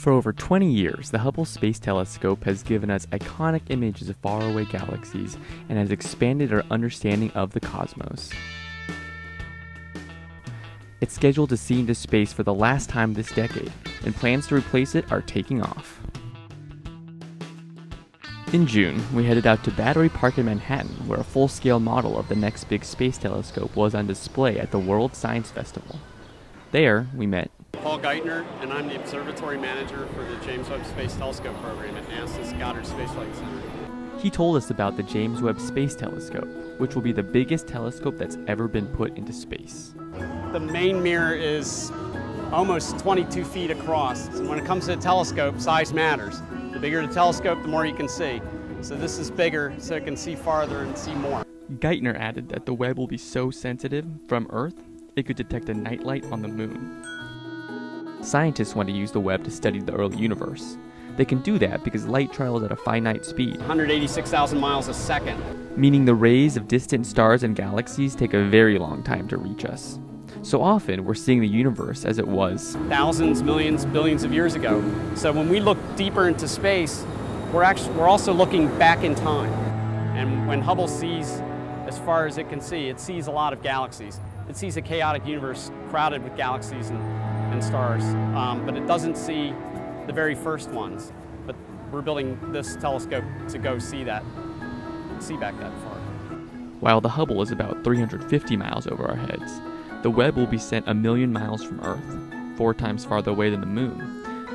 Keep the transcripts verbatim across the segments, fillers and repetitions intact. For over twenty years, the Hubble Space Telescope has given us iconic images of faraway galaxies and has expanded our understanding of the cosmos. It's scheduled to see into space for the last time this decade, and plans to replace it are taking off. In June, we headed out to Battery Park in Manhattan, where a full-scale model of the next big space telescope was on display at the World Science Festival. There, we met Paul Geithner, and I'm the observatory manager for the James Webb Space Telescope program at NASA's Goddard Space Flight Center. He told us about the James Webb Space Telescope, which will be the biggest telescope that's ever been put into space. The main mirror is almost twenty-two feet across, and when it comes to a telescope, size matters. The bigger the telescope, the more you can see. So this is bigger, so it can see farther and see more. Geithner added that the web will be so sensitive, from Earth, it could detect a nightlight on the moon. Scientists want to use the web to study the early universe. They can do that because light travels at a finite speed, one hundred eighty-six thousand miles a second. Meaning the rays of distant stars and galaxies take a very long time to reach us. So often we're seeing the universe as it was thousands, millions, billions of years ago. So when we look deeper into space, we're, actually, we're also looking back in time. And when Hubble sees as far as it can see, it sees a lot of galaxies. It sees a chaotic universe crowded with galaxies and and stars, um, but it doesn't see the very first ones. But we're building this telescope to go see that, see back that far. While the Hubble is about three hundred fifty miles over our heads, the Webb will be sent a million miles from Earth, four times farther away than the Moon,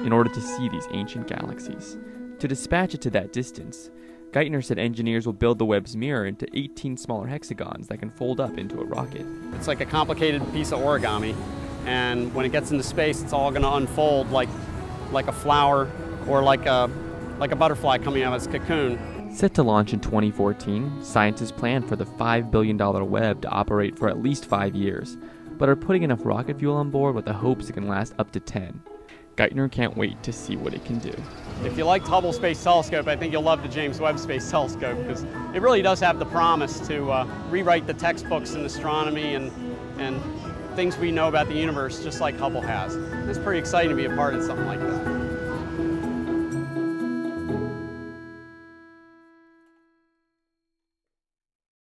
in order to see these ancient galaxies. To dispatch it to that distance, Geithner said engineers will build the Webb's mirror into eighteen smaller hexagons that can fold up into a rocket. It's like a complicated piece of origami. And when it gets into space, it's all going to unfold like, like a flower or like a, like a butterfly coming out of its cocoon. Set to launch in twenty fourteen, scientists plan for the five billion dollar Webb to operate for at least five years, but are putting enough rocket fuel on board with the hopes it can last up to ten. Geithner can't wait to see what it can do. If you liked Hubble Space Telescope, I think you'll love the James Webb Space Telescope, because it really does have the promise to uh, rewrite the textbooks in astronomy and, and things we know about the universe, just like Hubble has. It's pretty exciting to be a part of something like that.